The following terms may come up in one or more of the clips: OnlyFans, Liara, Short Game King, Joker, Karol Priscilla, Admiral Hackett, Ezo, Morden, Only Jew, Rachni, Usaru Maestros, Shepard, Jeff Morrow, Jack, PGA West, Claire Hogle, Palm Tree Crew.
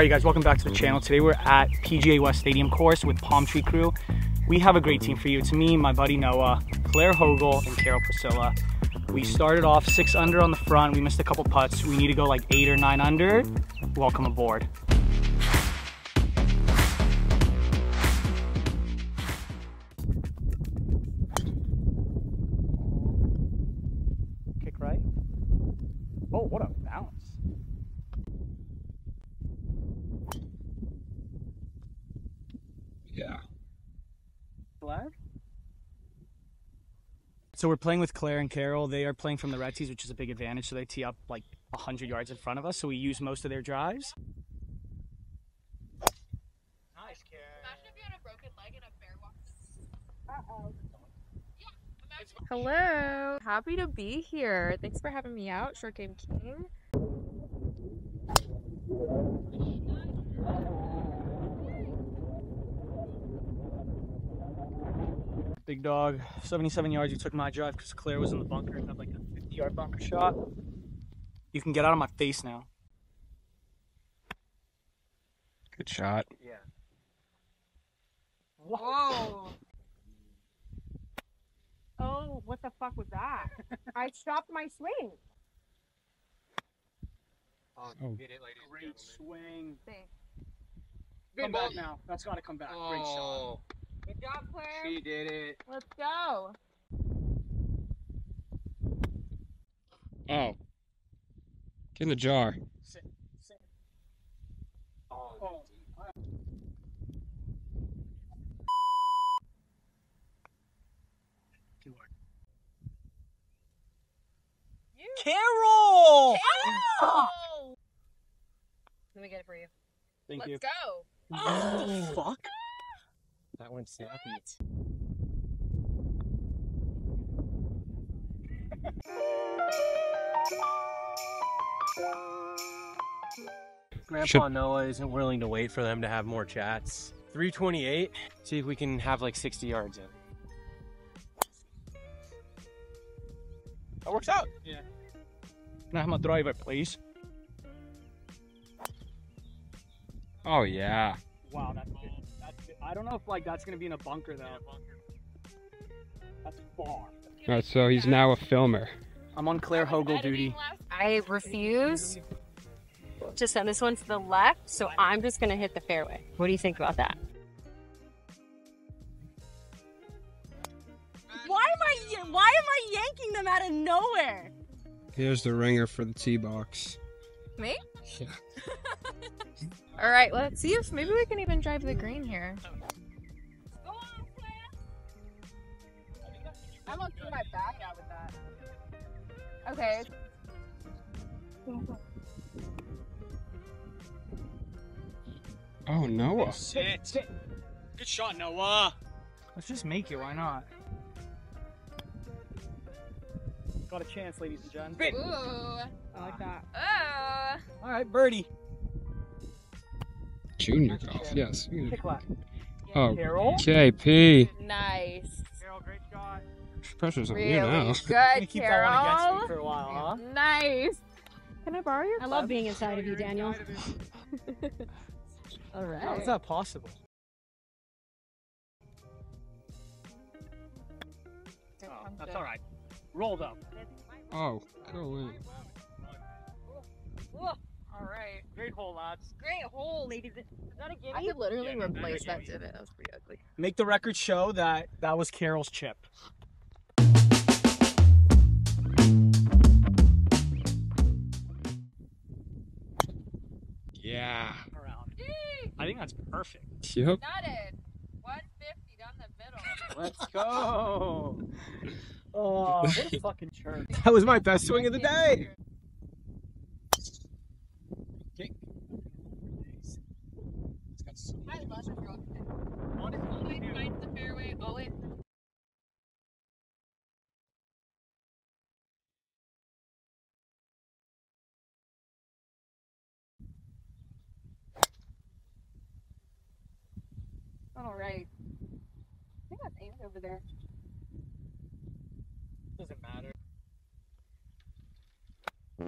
All right, you guys, welcome back to the channel. Today we're at PGA West Stadium course with Palm Tree Crew. We have a great team for you. To me, my buddy Noah, Claire Hogle, and Karol Priscilla. We started off 6 under on the front. We missed a couple putts. We need to go like 8 or 9 under. Welcome aboard. Kick right. Oh, what a bounce. Yeah. Flag? So we're playing with Claire and Karol. They are playing from the red tees, which is a big advantage. So they tee up like 100 yards in front of us. So we use most of their drives. Nice, Karol. Imagine if you had a broken leg and a bear walked. Yeah, imagine. Hello. Happy to be here. Thanks for having me out, Short Game King. Big dog, 77 yards, you took my drive because Claire was in the bunker and had like a 50-yard bunker shot. You can get out of my face now. Good shot. Yeah. Whoa. Oh, what the fuck was that? I stopped my swing. Oh, get it, ladies. Great swing. Thanks. Good ball now. That's got to come back. Oh. Great shot. Good job, Claire. She did it. Let's go. Oh. Get in the jar. Sit. Sit. Oh. Oh. Too hard. Karol! Karol! Let me get it for you. Thank you. Let's go. Oh, fuck. That went snappy. Grandpa Noah isn't willing to wait for them to have more chats. 328. See if we can have like 60 yards in. That works out. Yeah. Can I have my driver, please? Oh yeah. Wow, that's good. I don't know if like that's gonna be in a bunker though. That's far. Alright, so he's now a filmer. I'm on Claire Hogle duty. I refuse to send this one to the left, so I'm just gonna hit the fairway. What do you think about that? Why am I yanking them out of nowhere? Here's the ringer for the tee box. Me? Yeah. All right, let's see if maybe we can even drive the green here. Go on, Claire. I'm gonna throw my back out with that. Okay. Oh, Noah. Shit. Good shot, Noah. Let's just make it. Why not? Got a chance, ladies and gentlemen. Spin. Ooh. I like that. Oh. All right, birdie. Junior golf, yes. Oh, JP. Nice. Karol, great shot. Pressure's on you now. Good, keep Karol. That one against me for a while, huh? Nice. Can I borrow your club? I love being inside of you, Daniel. All right. How is that possible? Oh, that's all right. Rolled up. Oh, go in. Whoa. All right. Great hole, lads. Great hole, ladies. Is that a gimme? I could literally replace that divot. That was pretty ugly. Make the record show that that was Karol's chip. Yeah. Around. I think that's perfect. Yep. Nutted. 150 down the middle. Let's go. Oh, what a fucking chirp. That was my best swing of the day. I love a girl. Always finds the fairway, always. All right. I think that's aimed over there. Doesn't matter.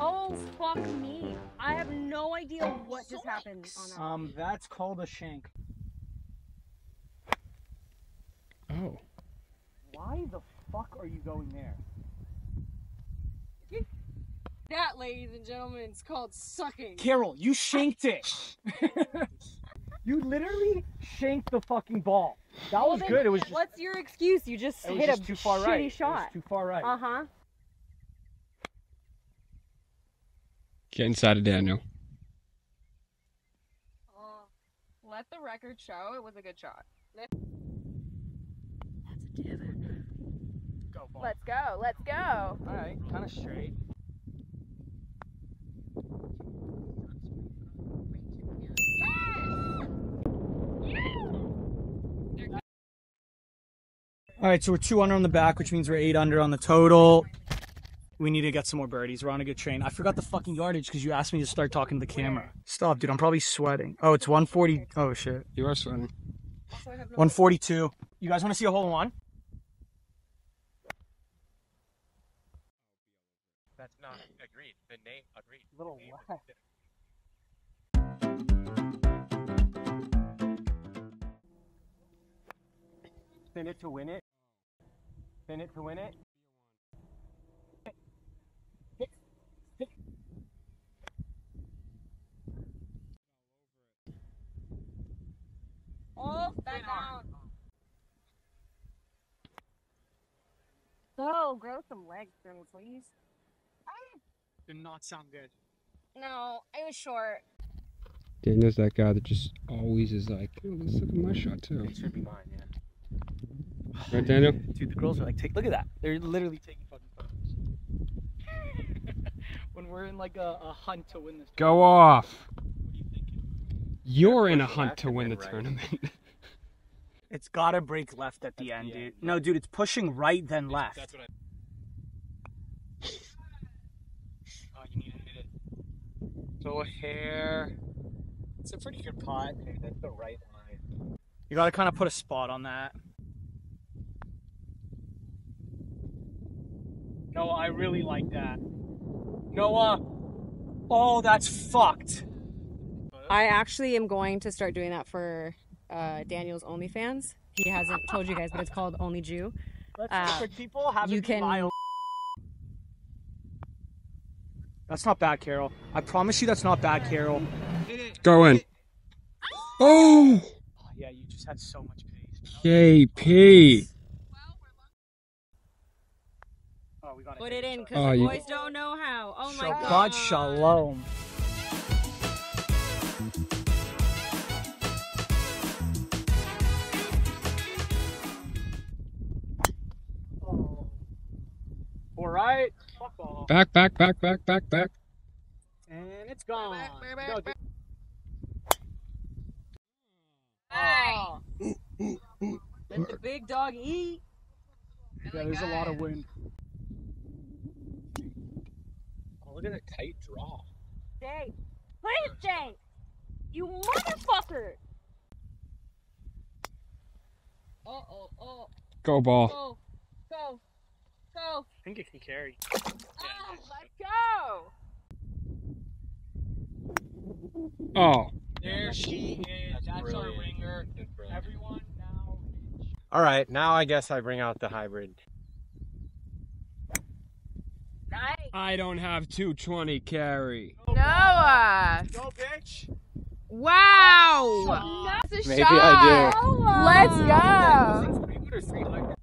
Oh, fuck me. I have no idea what just happened on that. That's called a shank. Oh. Why the fuck are you going there? That, ladies and gentlemen, is called sucking. Karol, you shanked it. You literally shanked the fucking ball. That was good. It was. Just, what's your excuse? You just hit a too far shitty right. Shot. It was too far right. Uh huh. Get inside of Daniel. Let the record show it was a good shot. That's a divot. Go ball. Let's go. Let's go. All right, kind of straight. All right, so we're 2 under on the back, which means we're 8 under on the total. We need to get some more birdies. We're on a good train. I forgot the fucking yardage because you asked me to start talking to the camera. Stop, dude. I'm probably sweating. Oh, it's 140. Oh, shit. You are sweating. 142. You guys want to see a hole in one? That's not agreed. The name agreed. Little laugh. Spin it to win it. Spin it to win it. Oh, back down. So, grow some legs, girl, please. Did not sound good. No, it was short. Then there's that guy that just always is like, oh, let's look at my shot too. It should be mine, yeah. Right, Daniel? Dude, the girls are like, look at that. They're literally taking fucking photos. When we're in like a hunt to win this tournament. Go off. What are you thinking? You're in a hunt to win the tournament. It's gotta break left at the end, dude. No, dude, it's pushing right then left. That's what I... You need to hit it. So here, it's a pretty good pot. Hey, that's the right line. You gotta kind of put a spot on that. No, I really like that. Noah, oh, that's fucked. I actually am going to start doing that for Daniel's OnlyFans. He hasn't told you guys, but it's called Only Jew. For people having mild. That's not bad, Karol. I promise you that's not bad, Karol. Go in. Oh! Oh yeah, you just had so much pace. KP. Oh, we gotta put it in because the boys don't know how. Oh my God. Shalom. Oh. All right. Back, back, back, back, back, back. And it's gone. Back, back, back, back. Oh. Let the big dog eat. Yeah, there's a lot of wind. Oh, look at that tight draw. Jay. Please, Jay. You motherfucker. Oh, oh, oh. Go, ball. Go. Go. Go. I think it can carry. Oh, let's go! Oh. There she is. That's our ringer. Everyone now. Alright, now I guess I bring out the hybrid. Nice. I don't have 220 carry. Noah! Go, bitch! Wow! Oh, that's a shot! Maybe I do. Noah. Let's go! 300 or 300.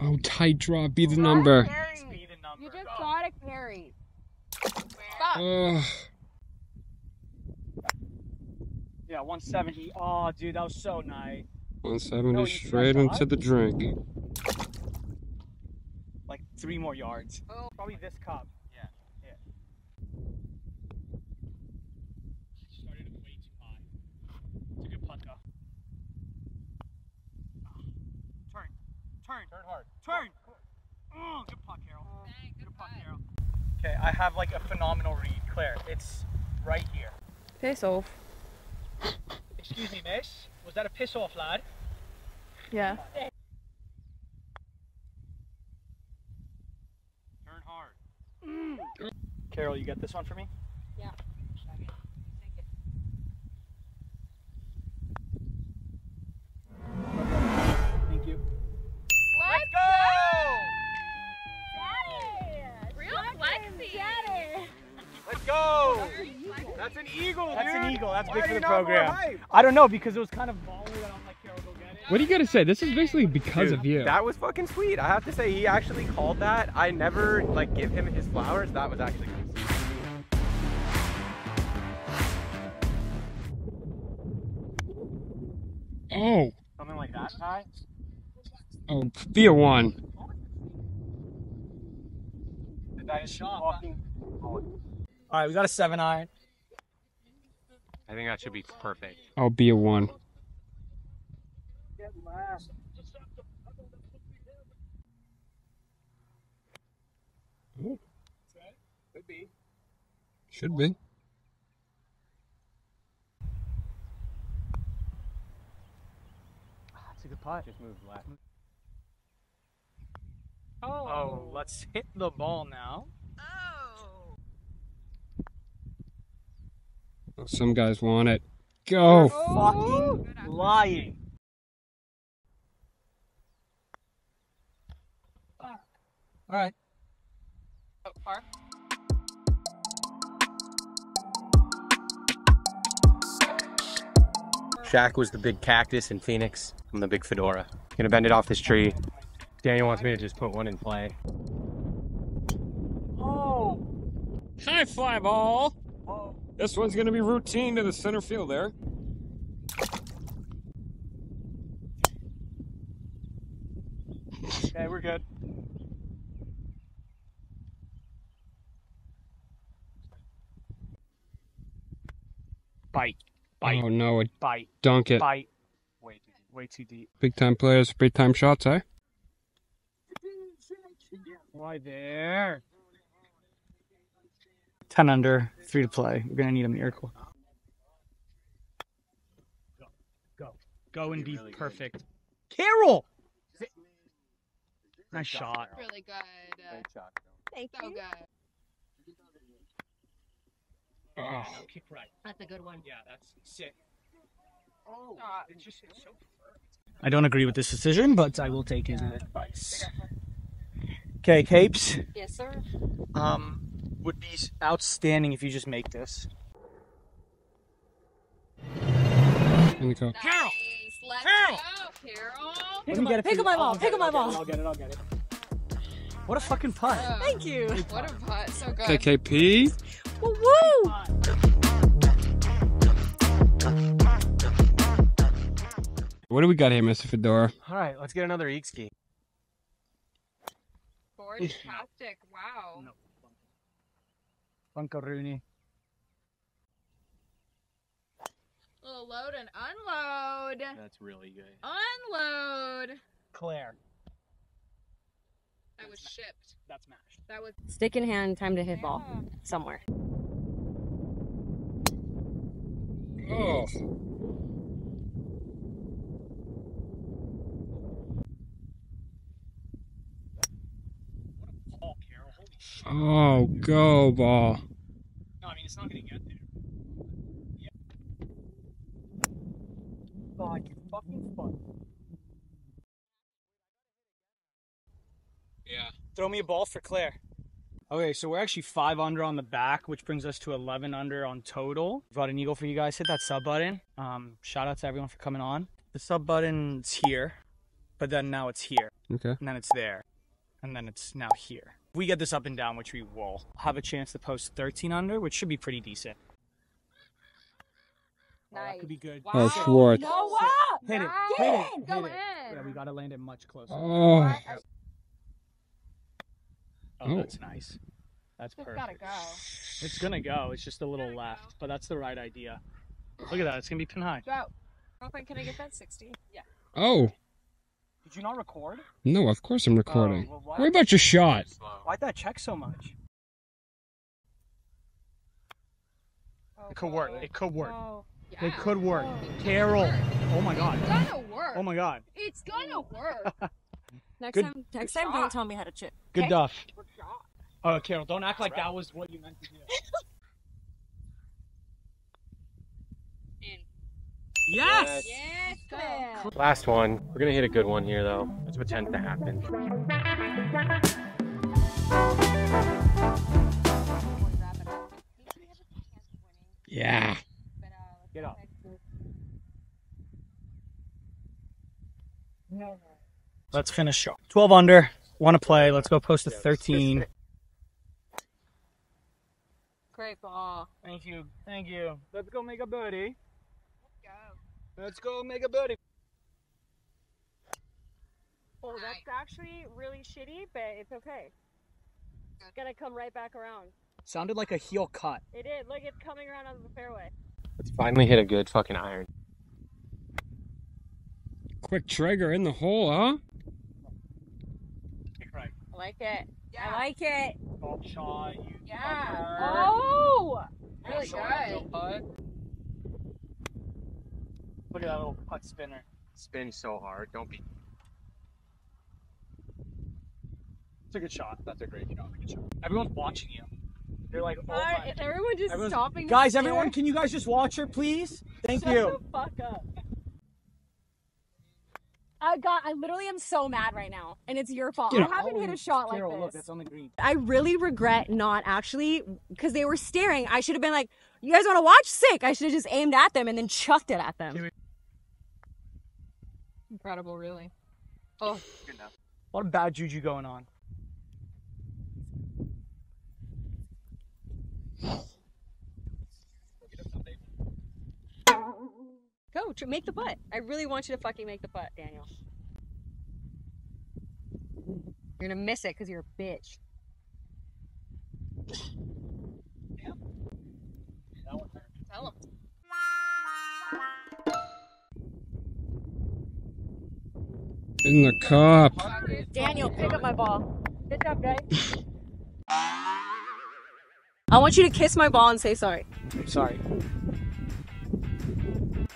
Oh, tight draw, be the number. Be the number. You just got to carry. Yeah, 170. Oh, dude, that was so nice. 170 straight into the drink. Like 3 more yards. Oh. Probably this cup. Yeah. Yeah. She started it way too high. It's a good putt though. Turn. Turn hard. Turn. Oh, good putt, Karol. Dang, good putt, Karol. Okay, I have like a phenomenal read, Claire. It's right here. Piss off. Excuse me, miss. Was that a piss off, lad? Yeah. Turn hard. Karol, you got this one for me? Yeah. Thank you. Let's go! Daddy! Real flexy. Daddy. Let's go! That's an eagle, dude! That's an eagle. That's big for the program. I don't know, because it was kind of balling. I don't like Karol, go get it. What do you got to say? This is basically because of you. That was fucking sweet. I have to say, he actually called that. I never, like, give him his flowers. That was actually kind of sweet. Oh. Something like that, Ty? Oh, be a one. That is walking. All right, we got a 7-iron. I think that should be perfect. I'll be a one. Ooh. Could be. Should be. That's a good putt. Just moved left. Oh. Oh, let's hit the ball now. Oh, some guys want it. Go! Oh, fucking lying. All right. Oh, par. Shaq was the big cactus in Phoenix. I'm the big fedora. Gonna bend it off this tree. Daniel wants me to just put one in play. Oh! High fly ball! Oh. This one's gonna be routine to the center field there. Okay, we're good. Bite. Bite. Oh no, it bite. Dunk it. Bite. Way too deep. Way too deep. Big time players, big time shots, eh? Why there? 10 under, 3 to play. We're going to need a miracle. Go. Go. Go and be really perfect. Good. Karol! Nice shot. Really good. Great shot. Thank you. So good. Oh. Kick right. That's a good one. Yeah, that's sick. Oh, it's just so perfect. I don't agree with this decision, but I will take his advice. Okay, Capes. Yes, sir. Would be outstanding if you just make this. Here we go. Nice. Karol! Let's go, Karol! Pick up my ball. Pick up my ball. I'll get it. I'll get it. What a fucking putt. Oh, thank you. What a putt. So good. KKP. Woo woo! What do we got here, Mr. Fedora? All right, let's get another Eekski. Fantastic! Wow. No. Bunkaroonie. Little load and unload. That's really good. Unload. Claire. That was shipped. That's mashed. That was stick in hand. Time to hit ball somewhere. Oh. Oh, go ball. No, I mean, it's not going to get there. Yeah. God, you fucking fuck. Yeah. Throw me a ball for Claire. Okay, so we're actually 5 under on the back, which brings us to 11 under on total. Brought an eagle for you guys. Hit that sub button. Shout out to everyone for coming on. The sub button's here, but then now it's here. Okay. And then it's there. And then it's now here. We get this up and down, which we will have a chance to post 13 under, which should be pretty decent. Nice. Oh, that could be good. Wow. Oh, Schwartz. No, wow. Hit it. Hit it. Hit it. Go in. Yeah, we got to land it much closer. Oh. Oh, that's nice. That's perfect. It's got to go. It's going to go. It's just a little left, but that's the right idea. Look at that. It's going to be pin high. Go. Can I get that 60? Yeah. Oh. Did you not record? No, of course I'm recording. Oh, well, worry about your shot. Why'd that check so much? Oh, it could work. It could work. Oh, yeah. It could work. Oh, Karol. Oh my God. It's gonna work. Oh my God. It's gonna work. Next time, don't tell me how to chip. Good duff. Oh, Carol, don't act like that was what you meant to do. Yes! Yes, Claire. Last one. We're gonna hit a good one here, though. Let's pretend to happen. Yeah. Get up. Let's finish show. 12 under. Want to play. Let's go post a 13. Great ball. Thank you. Thank you. Let's go make a birdie. Let's go make a birdie. Oh, that's actually really shitty, but it's okay. It's gonna come right back around. Sounded like a heel cut. It did. Look, it's coming around out of the fairway. Let's finally hit a good fucking iron. Quick trigger in the hole, huh? Right. I like it. Yeah. I like it. Golf shot. Yeah. Oh! Really good. Look at that little putt spinner. Spins so hard. Don't be. It's a good shot. That's a great shot. Good shot. Everyone's watching you. They're like, oh my. Is everyone just stopping? Guys, everyone, can you guys just watch her, please? Thank you. Shut the fuck up. I literally am so mad right now, and it's your fault. Dude, I haven't hit a shot like this. Look, that's on the green. I really regret not actually, because they were staring. I should have been like, you guys want to watch? Sick. I should have just aimed at them and then chucked it at them. Incredible, really. Oh, good enough. A lot of bad juju going on. Go, make the putt. I really want you to fucking make the putt, Daniel. You're gonna miss it because you're a bitch. Yeah. That one hurt. Tell him. In the cup. Daniel, pick up my ball. Good job, guys. I want you to kiss my ball and say sorry. I'm sorry.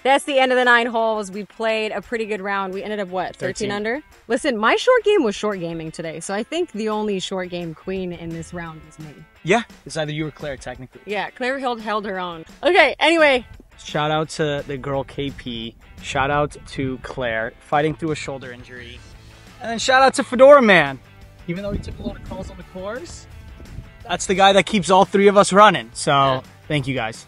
That's the end of the 9 holes. We played a pretty good round. We ended up, what, 13 under? Listen, my short game was short gaming today, so I think the only short game queen in this round is me. Yeah, it's either you or Claire, technically. Yeah, Claire held her own. Okay, anyway. Shout out to the girl KP. Shout out to Claire, fighting through a shoulder injury. And then shout out to Fedora Man. Even though he took a lot of calls on the course, that's the guy that keeps all 3 of us running. So, yeah. Thank you guys.